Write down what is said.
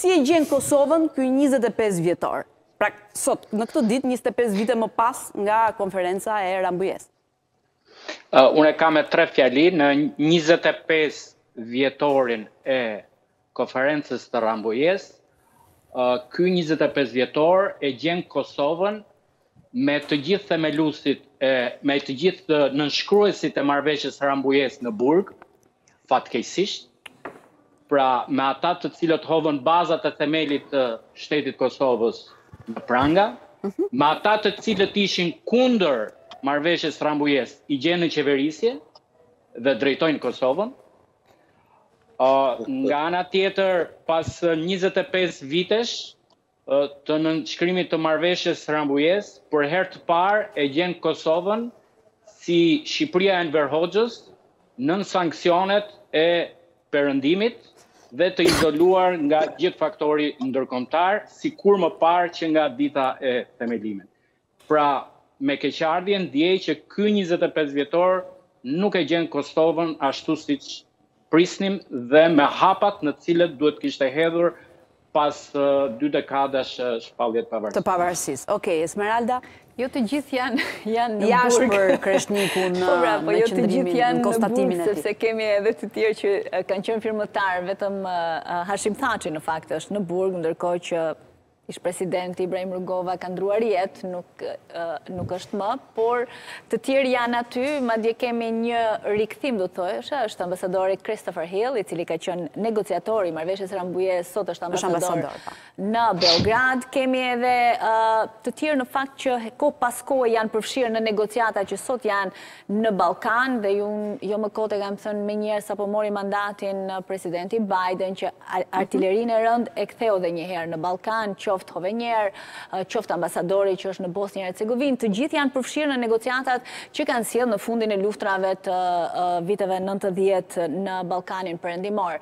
si e gjen Kosovën ky 25 vjetor. Pra sot në këtë ditë 25 vite më pas nga konferenca e Rambujese. Unë kam me tre fjali në 25 vjetorin e konferencës të Rambujese. Ky 25 vjetor e gjen Kosovën me të gjithë themeluesit, me të gjithë nënshkruesit e marrëveshjes Rambujese në Burg, fatkeqësisht, pra me ata të cilët hovën bazat e themelit të shtetit Kosovës në pranga, me ata të cilët ishin kundër marrëveshjes Rambujese, I gjenë në qeverisje dhe drejtojnë Kosovën. Nga ana tjetër, pas 25 vitesh, të nënshkrimit të marrëveshjes Rambujese, për herë të parë e gjen Kosovën si Shqipëria e Enver Hoxhës nën sanksionet e perëndimit dhe të izoluar nga gjithë faktori ndërkombëtar, sikur më parë që nga dita e themelimit. Pra, me keqardhje ndjej që ky 25 vjetor nuk e gjen Kosovën ashtu siç prisnim dhe me hapat në cilët duhet kishte hedhur pas dy dekadash shpalljet pavarësisë. Të pavarësisë. Okej, Esmeralda, jo të gjithë janë në jashtë për Kreshnikun në qëndrimin, në konstatimin e tij. Sepse kemi edhe të tjerë që kanë qenë firmëtar, vetëm Hashim Thaçi në fakt është në Burg, ndërkohë që ish presidenti Ibrahim Rugova ka ndruar jetë, nuk është më, por të tjerë janë aty, madje kemi një rikthim, do të thojë, është ambasadori Christopher Hill, I cili ka qenë negociatori I marrëveshjes Rambujese, sot është ambasador në Beograd. Kemi edhe të tjerë në fakt që kohë pas kohë janë përfshirë në negociata që sot janë në Ballkan dhe jo më kot e kam thënë më njëherë sapo mori mandatin presidenti Biden që artilerinë e rënd e ktheu edhe një herë në Ballkan, qoftë Hovenjer, qoftë ambasadori që është në Bosnjë e Hercegovinë, të gjithë janë përfshirë në negociatat që kanë sjellë në fundin e luftrave të viteve 90 në Ballkanin perëndimor.